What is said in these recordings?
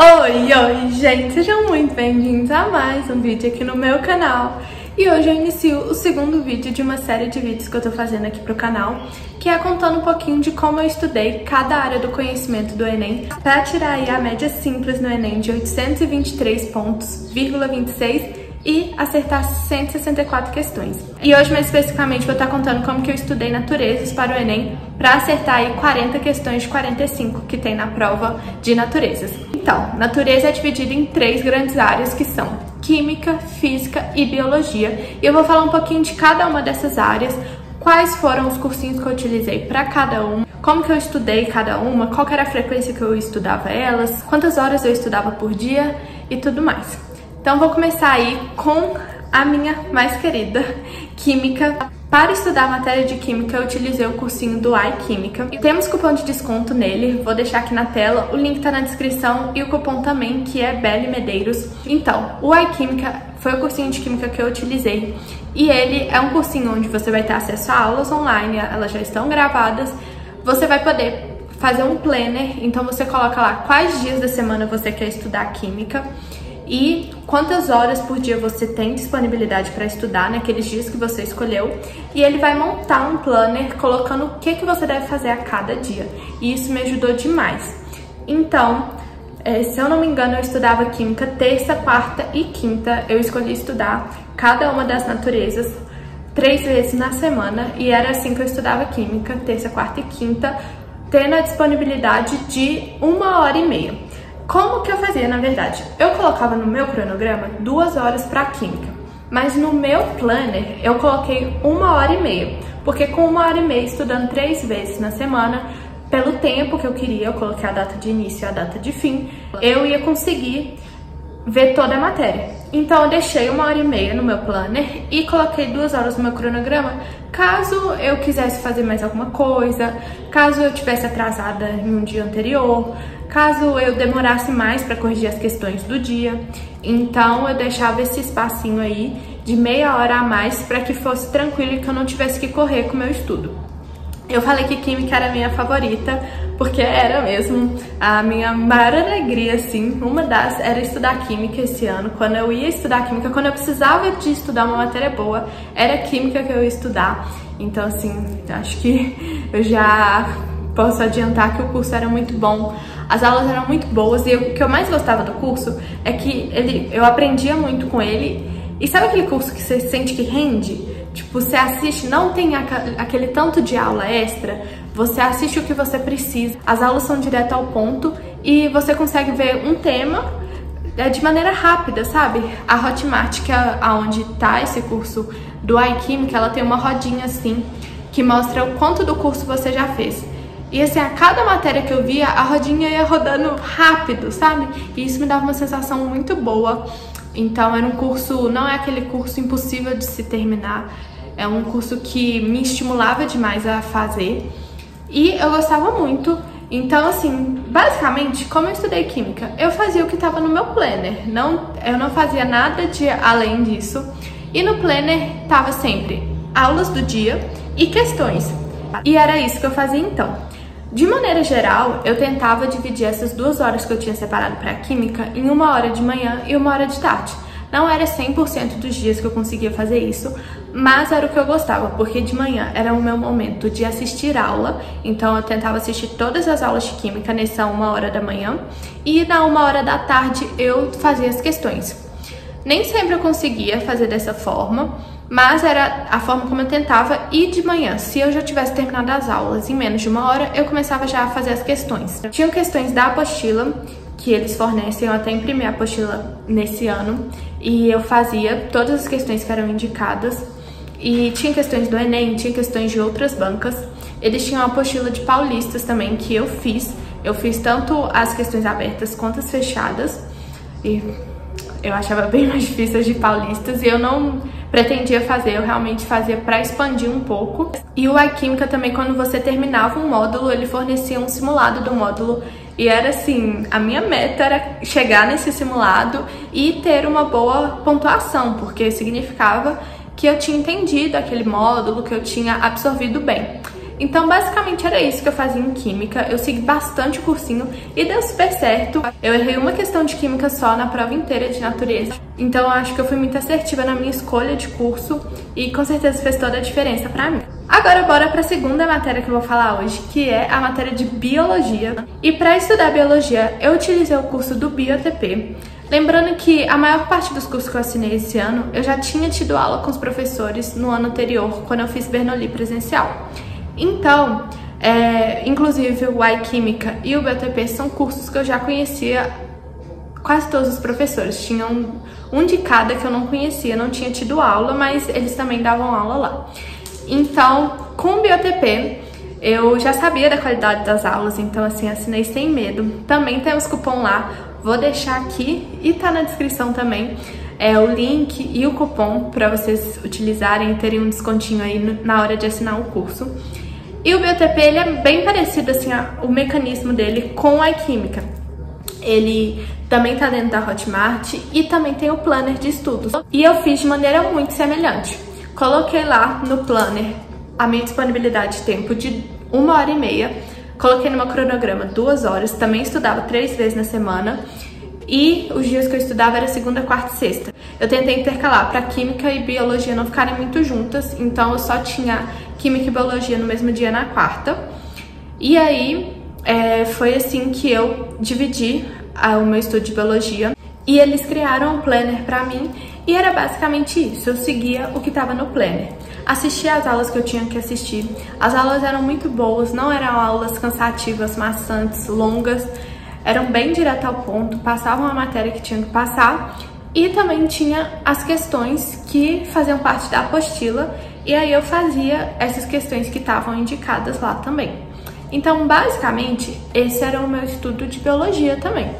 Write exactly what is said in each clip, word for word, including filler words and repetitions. Oi, oi, gente! Sejam muito bem-vindos a mais um vídeo aqui no meu canal. E hoje eu inicio o segundo vídeo de uma série de vídeos que eu tô fazendo aqui pro canal, que é contando um pouquinho de como eu estudei cada área do conhecimento do Enem para tirar aí a média simples no Enem de oitocentos e vinte e três pontos, vírgula vinte e seis e acertar cento e sessenta e quatro questões. E hoje, mais especificamente, vou estar contando como que eu estudei naturezas para o Enem para acertar aí quarenta questões de quarenta e cinco que tem na prova de naturezas. Então, natureza é dividida em três grandes áreas, que são química, física e biologia. E eu vou falar um pouquinho de cada uma dessas áreas, quais foram os cursinhos que eu utilizei para cada uma, como que eu estudei cada uma, qual que era a frequência que eu estudava elas, quantas horas eu estudava por dia e tudo mais. Então vou começar aí com a minha mais querida, química. Para estudar a matéria de química, eu utilizei o cursinho do iQuímica. Temos cupom de desconto nele, vou deixar aqui na tela, o link tá na descrição e o cupom também, que é BELLEMEDEIROS. Então, o iQuímica foi o cursinho de química que eu utilizei e ele é um cursinho onde você vai ter acesso a aulas online, elas já estão gravadas, você vai poder fazer um planner, então você coloca lá quais dias da semana você quer estudar química e quantas horas por dia você tem disponibilidade para estudar naqueles dias que você escolheu. E ele vai montar um planner colocando o que, que você deve fazer a cada dia. E isso me ajudou demais. Então, se eu não me engano, eu estudava química terça, quarta e quinta. Eu escolhi estudar cada uma das naturezas três vezes na semana. E era assim que eu estudava química, terça, quarta e quinta, tendo a disponibilidade de uma hora e meia. Como que eu fazia, na verdade? Eu colocava no meu cronograma duas horas para química, mas no meu planner eu coloquei uma hora e meia, porque com uma hora e meia estudando três vezes na semana, pelo tempo que eu queria, eu coloquei a data de início e a data de fim, eu ia conseguir ver toda a matéria. Então eu deixei uma hora e meia no meu planner e coloquei duas horas no meu cronograma, caso eu quisesse fazer mais alguma coisa, caso eu tivesse atrasada em um dia anterior, caso eu demorasse mais para corrigir as questões do dia. Então eu deixava esse espacinho aí de meia hora a mais para que fosse tranquilo e que eu não tivesse que correr com o meu estudo. Eu falei que química era a minha favorita, porque era mesmo a minha maior alegria, assim, uma das era estudar química esse ano. Quando eu ia estudar química, quando eu precisava de estudar uma matéria boa, era a química que eu ia estudar. Então, assim, acho que eu já posso adiantar que o curso era muito bom. As aulas eram muito boas e o que eu mais gostava do curso é que ele, eu aprendia muito com ele. E sabe aquele curso que você sente que rende? Tipo, você assiste, não tem aquele tanto de aula extra, você assiste o que você precisa, as aulas são direto ao ponto e você consegue ver um tema de maneira rápida, sabe? A Hotmart, que é onde tá esse curso do iQuímica, ela tem uma rodinha assim, que mostra o quanto do curso você já fez. E assim, a cada matéria que eu via, a rodinha ia rodando rápido, sabe? E isso me dava uma sensação muito boa. Então era um curso, não é aquele curso impossível de se terminar, é um curso que me estimulava demais a fazer e eu gostava muito. Então assim, basicamente, como eu estudei química, eu fazia o que estava no meu planner, não, eu não fazia nada de além disso. E no planner tava sempre aulas do dia e questões, e era isso que eu fazia então. De maneira geral, eu tentava dividir essas duas horas que eu tinha separado para a química em uma hora de manhã e uma hora de tarde. Não era cem por cento dos dias que eu conseguia fazer isso, mas era o que eu gostava, porque de manhã era o meu momento de assistir aula, então eu tentava assistir todas as aulas de química nessa uma hora da manhã, e na uma hora da tarde eu fazia as questões. Nem sempre eu conseguia fazer dessa forma, mas era a forma como eu tentava. E de manhã, se eu já tivesse terminado as aulas em menos de uma hora, eu começava já a fazer as questões. Tinham questões da apostila, que eles fornecem, eu até imprimi a apostila nesse ano, e eu fazia todas as questões que eram indicadas. E tinha questões do Enem, tinha questões de outras bancas. Eles tinham a apostila de paulistas também, que eu fiz. Eu fiz tanto as questões abertas quanto as fechadas. E eu achava bem mais difíceis de paulistas, e eu não pretendia fazer, eu realmente fazia para expandir um pouco. E o iQuímica também, quando você terminava um módulo, ele fornecia um simulado do módulo, e era assim, a minha meta era chegar nesse simulado e ter uma boa pontuação, porque significava que eu tinha entendido aquele módulo, que eu tinha absorvido bem. Então basicamente era isso que eu fazia em química, eu segui bastante o cursinho e deu super certo. Eu errei uma questão de química só na prova inteira de natureza, então eu acho que eu fui muito assertiva na minha escolha de curso e com certeza fez toda a diferença pra mim. Agora bora para a segunda matéria que eu vou falar hoje, que é a matéria de biologia. E para estudar biologia eu utilizei o curso do BioTP. Lembrando que a maior parte dos cursos que eu assinei esse ano, eu já tinha tido aula com os professores no ano anterior, quando eu fiz Bernoulli presencial. Então, é, inclusive o iQuímica e o BioTP são cursos que eu já conhecia quase todos os professores. Tinham um, um de cada que eu não conhecia, não tinha tido aula, mas eles também davam aula lá. Então, com o BioTP, eu já sabia da qualidade das aulas, então assim, assinei sem medo. Também temos cupom lá. Vou deixar aqui e tá na descrição também é, o link e o cupom para vocês utilizarem e terem um descontinho aí no, na hora de assinar o curso. E o BioTP, ele é bem parecido assim, a, o mecanismo dele com a iQuímica. Ele também tá dentro da Hotmart e também tem o planner de estudos. E eu fiz de maneira muito semelhante. Coloquei lá no planner a minha disponibilidade de tempo de uma hora e meia. Coloquei no meu cronograma duas horas, também estudava três vezes na semana e os dias que eu estudava era segunda, quarta e sexta. Eu tentei intercalar para química e biologia não ficarem muito juntas, então eu só tinha química e biologia no mesmo dia na quarta. E aí é, foi assim que eu dividi a, o meu estudo de biologia e eles criaram um planner para mim e era basicamente isso, eu seguia o que estava no planner. Assistia às aulas que eu tinha que assistir. As aulas eram muito boas, não eram aulas cansativas, maçantes, longas. Eram bem direto ao ponto, passavam a matéria que tinha que passar. E também tinha as questões que faziam parte da apostila. E aí eu fazia essas questões que estavam indicadas lá também. Então, basicamente, esse era o meu estudo de biologia também.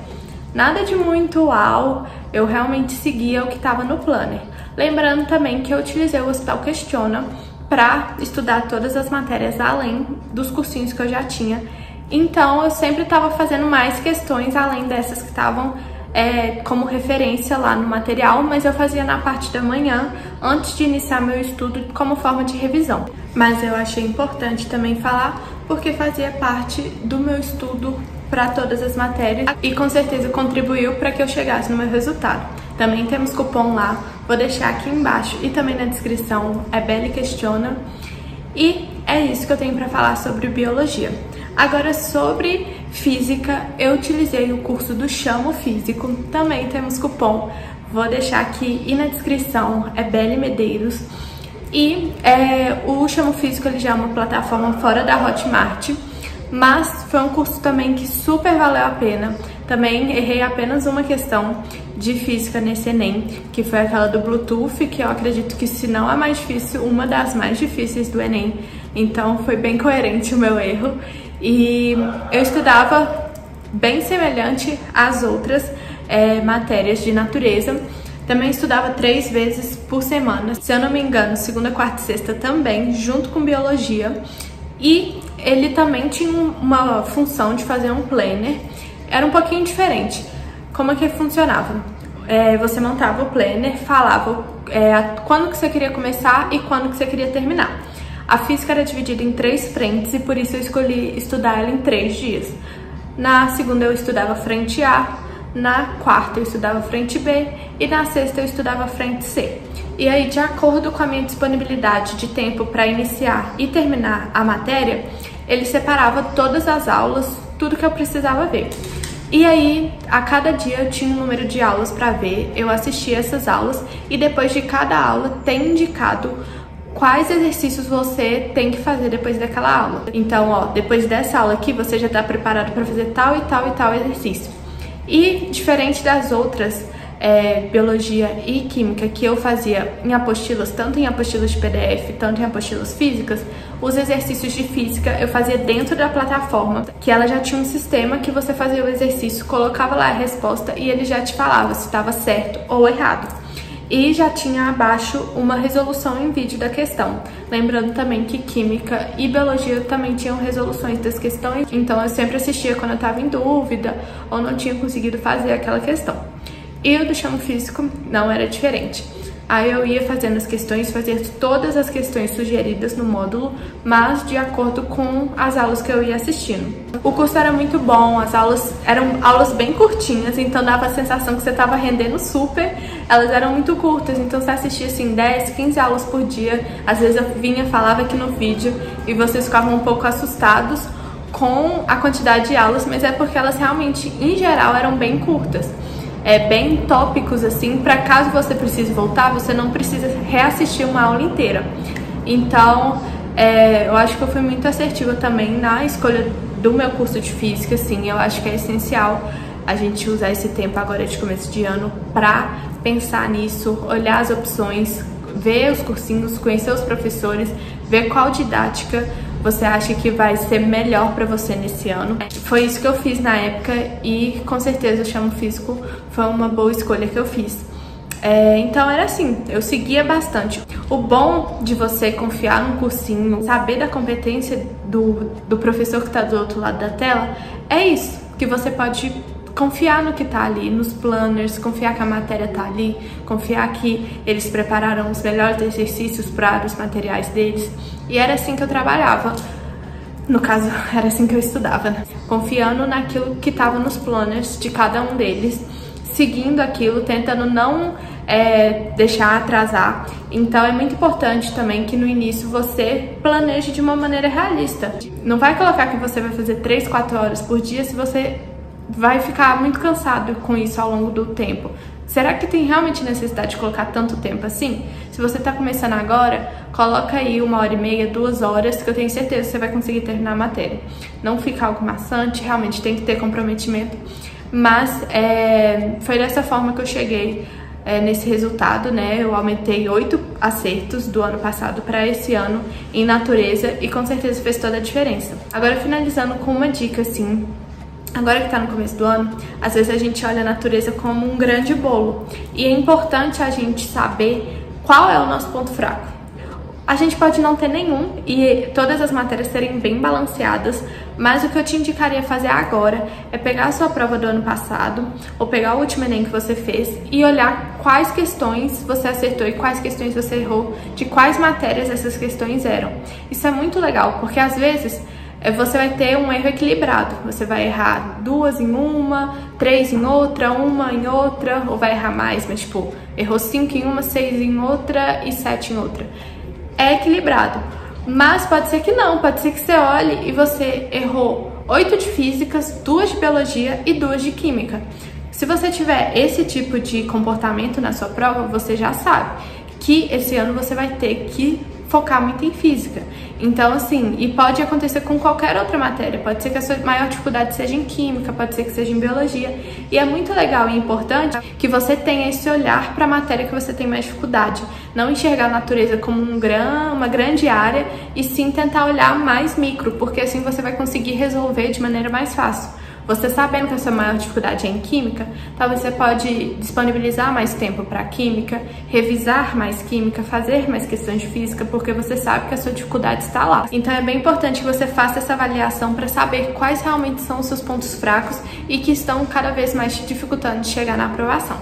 Nada de muito uau, eu realmente seguia o que estava no planner. Lembrando também que eu utilizei o Método Questiona para estudar todas as matérias além dos cursinhos que eu já tinha. Então, eu sempre estava fazendo mais questões além dessas que estavam é, como referência lá no material, mas eu fazia na parte da manhã, antes de iniciar meu estudo, como forma de revisão. Mas eu achei importante também falar, porque fazia parte do meu estudo para todas as matérias e com certeza contribuiu para que eu chegasse no meu resultado. Também temos cupom lá, vou deixar aqui embaixo e também na descrição, é BELLEQUESTIONA. E é isso que eu tenho para falar sobre biologia. Agora sobre física, eu utilizei o curso do Chama o Físico, também temos cupom, vou deixar aqui e na descrição, é BELLEMEDEIROS. E é, o Chama o Físico ele já é uma plataforma fora da Hotmart, mas foi um curso também que super valeu a pena. Também errei apenas uma questão de física nesse ENEM, que foi aquela do Bluetooth, que eu acredito que se não a mais difícil, uma das mais difíceis do ENEM. Então foi bem coerente o meu erro. E eu estudava bem semelhante às outras é, matérias de natureza. Também estudava três vezes por semana, se eu não me engano, segunda, quarta e sexta também, junto com biologia. E ele também tinha uma função de fazer um planner. Era um pouquinho diferente. Como é que funcionava? É, você montava o planner, falava é, quando que você queria começar e quando que você queria terminar. A física era dividida em três frentes e por isso eu escolhi estudar ela em três dias. Na segunda eu estudava frente A, na quarta eu estudava frente B e na sexta eu estudava frente C. E aí, de acordo com a minha disponibilidade de tempo para iniciar e terminar a matéria, ele separava todas as aulas, tudo que eu precisava ver. E aí, a cada dia eu tinha um número de aulas para ver, eu assistia essas aulas e depois de cada aula tem indicado quais exercícios você tem que fazer depois daquela aula. Então, ó, depois dessa aula aqui você já está preparado para fazer tal e tal e tal exercício. E diferente das outras, é, biologia e química que eu fazia em apostilas, tanto em apostilas de P D F, tanto em apostilas físicas, os exercícios de física eu fazia dentro da plataforma, que ela já tinha um sistema que você fazia o exercício, colocava lá a resposta e ele já te falava se estava certo ou errado. E já tinha abaixo uma resolução em vídeo da questão. Lembrando também que química e biologia também tinham resoluções das questões, então eu sempre assistia quando eu estava em dúvida ou não tinha conseguido fazer aquela questão. E o do Chama o Físico não era diferente. Aí eu ia fazendo as questões, fazia todas as questões sugeridas no módulo, mas de acordo com as aulas que eu ia assistindo. O curso era muito bom, as aulas eram aulas bem curtinhas, então dava a sensação que você estava rendendo super. Elas eram muito curtas, então você assistia assim dez, quinze aulas por dia. Às vezes eu vinha, falava aqui no vídeo e vocês ficavam um pouco assustados com a quantidade de aulas, mas é porque elas realmente, em geral, eram bem curtas. É, bem tópicos assim, para caso você precise voltar, você não precisa reassistir uma aula inteira. Então, é, eu acho que eu fui muito assertiva também na escolha do meu curso de física, assim. Eu acho que é essencial a gente usar esse tempo agora de começo de ano para pensar nisso, olhar as opções, ver os cursinhos, conhecer os professores, ver qual didática você acha que vai ser melhor pra você nesse ano. Foi isso que eu fiz na época e com certeza o Chama o Físico foi uma boa escolha que eu fiz. É, então era assim, eu seguia bastante. O bom de você confiar num cursinho, saber da competência do, do professor que tá do outro lado da tela, é isso, que você pode confiar no que tá ali, nos planners, confiar que a matéria tá ali, confiar que eles prepararam os melhores exercícios para os materiais deles. E era assim que eu trabalhava, no caso, era assim que eu estudava, né? Confiando naquilo que tava nos planners de cada um deles, seguindo aquilo, tentando não é, deixar atrasar. Então é muito importante também que no início você planeje de uma maneira realista. Não vai colocar que você vai fazer três, quatro horas por dia se você vai ficar muito cansado com isso ao longo do tempo. Será que tem realmente necessidade de colocar tanto tempo assim? Se você tá começando agora, coloca aí uma hora e meia, duas horas, que eu tenho certeza que você vai conseguir terminar a matéria. Não fica algo maçante, realmente tem que ter comprometimento. Mas é, foi dessa forma que eu cheguei é, nesse resultado, né? Eu aumentei oito acertos do ano passado para esse ano em natureza e com certeza fez toda a diferença. Agora finalizando com uma dica assim. Agora que tá no começo do ano, às vezes a gente olha a natureza como um grande bolo. E é importante a gente saber qual é o nosso ponto fraco. A gente pode não ter nenhum e todas as matérias serem bem balanceadas, mas o que eu te indicaria fazer agora é pegar a sua prova do ano passado, ou pegar o último ENEM que você fez e olhar quais questões você acertou e quais questões você errou, de quais matérias essas questões eram. Isso é muito legal, porque às vezes você vai ter um erro equilibrado, você vai errar duas em uma, três em outra, uma em outra, ou vai errar mais, mas tipo, errou cinco em uma, seis em outra e sete em outra. É equilibrado, mas pode ser que não, pode ser que você olhe e você errou oito de físicas, duas de biologia e duas de química. Se você tiver esse tipo de comportamento na sua prova, você já sabe que esse ano você vai ter que focar muito em física. Então assim, e pode acontecer com qualquer outra matéria, pode ser que a sua maior dificuldade seja em química, pode ser que seja em biologia, e é muito legal e importante que você tenha esse olhar para a matéria que você tem mais dificuldade, não enxergar a natureza como um gran, uma grande área, e sim tentar olhar mais micro, porque assim você vai conseguir resolver de maneira mais fácil. Você sabendo que a sua maior dificuldade é em química, talvez você pode disponibilizar mais tempo para química, revisar mais química, fazer mais questões de física, porque você sabe que a sua dificuldade está lá. Então é bem importante que você faça essa avaliação para saber quais realmente são os seus pontos fracos e que estão cada vez mais te dificultando de chegar na aprovação.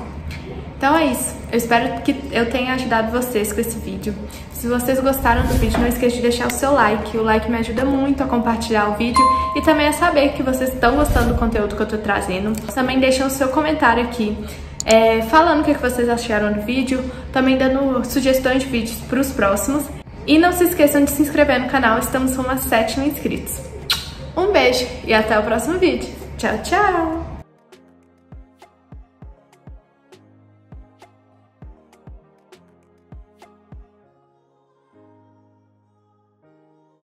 Então é isso. Eu espero que eu tenha ajudado vocês com esse vídeo. Se vocês gostaram do vídeo, não esqueça de deixar o seu like. O like me ajuda muito a compartilhar o vídeo e também a saber que vocês estão gostando do conteúdo que eu tô trazendo. Também deixem o seu comentário aqui, é, falando o que vocês acharam do vídeo, também dando sugestões de vídeos para os próximos. E não se esqueçam de se inscrever no canal, estamos com umas sete mil inscritos. Um beijo e até o próximo vídeo. Tchau, tchau!